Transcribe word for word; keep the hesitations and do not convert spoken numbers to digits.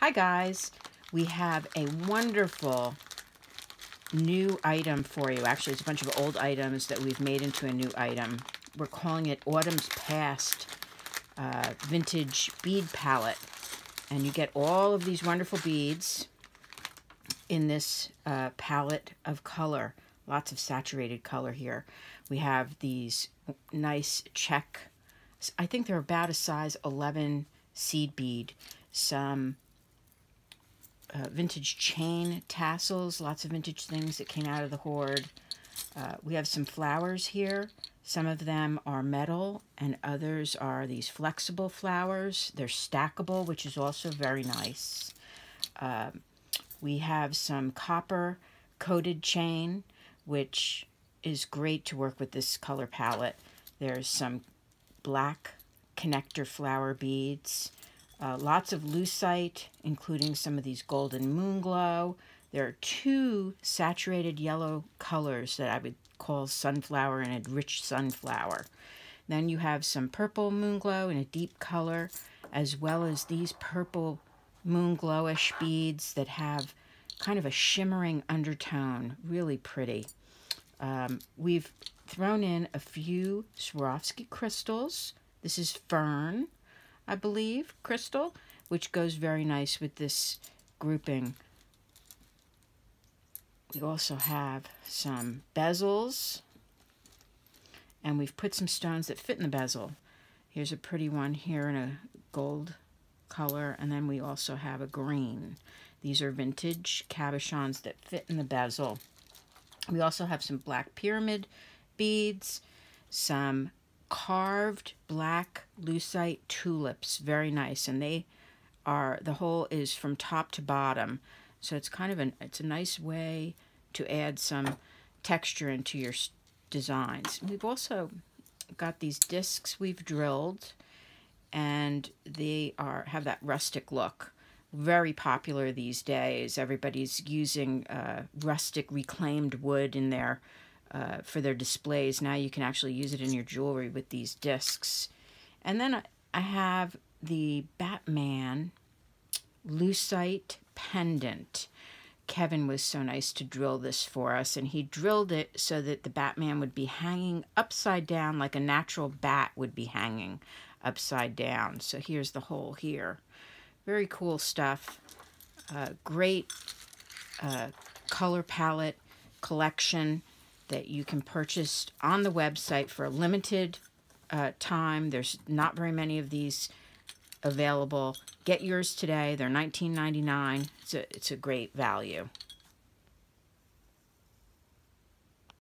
Hi guys, we have a wonderful new item for you. Actually, it's a bunch of old items that we've made into a new item. We're calling it Autumn's Past uh, Vintage Bead Palette. And you get all of these wonderful beads in this uh, palette of color. Lots of saturated color here. We have these nice Czech, I think they're about a size eleven seed bead, some uh, vintage chain tassels, lots of vintage things that came out of the hoard. Uh, we have some flowers here. Some of them are metal and others are these flexible flowers. They're stackable, which is also very nice. Uh, we have some copper coated chain, which is great to work with this color palette. There's some black connector flower beads, uh, lots of lucite, including some of these golden moonglow. There are two saturated yellow colors that I would call sunflower and a rich sunflower. Then you have some purple moonglow in a deep color, as well as these purple moonglowish beads that have kind of a shimmering undertone, really pretty. Um, we've thrown in a few Swarovski crystals. This is fern, I believe, crystal, which goes very nice with this grouping. We also have some bezels, and we've put some stones that fit in the bezel. Here's a pretty one here in a gold color, and then we also have a green. These are vintage cabochons that fit in the bezel. We also have some black pyramid beads, some carved black lucite tulips, very nice. And they are, the whole is from top to bottom. So it's kind of an, it's a nice way to add some texture into your designs. We've also got these discs we've drilled, and they are, have that rustic look. Very popular these days. Everybody's using uh, rustic reclaimed wood in their uh, for their displays. Now you can actually use it in your jewelry with these discs. And then I have the Batman lucite pendant. Kevin was so nice to drill this for us, and he drilled it so that the Batman would be hanging upside down like a natural bat would be hanging upside down. So here's the hole here. Very cool stuff, uh, great uh, color palette collection that you can purchase on the website for a limited uh, time. There's not very many of these available. Get yours today. They're nineteen ninety-nine. It's a, it's a great value.